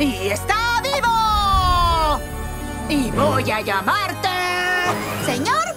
¡Y está vivo! ¡Y voy a llamarte... ¡Señor!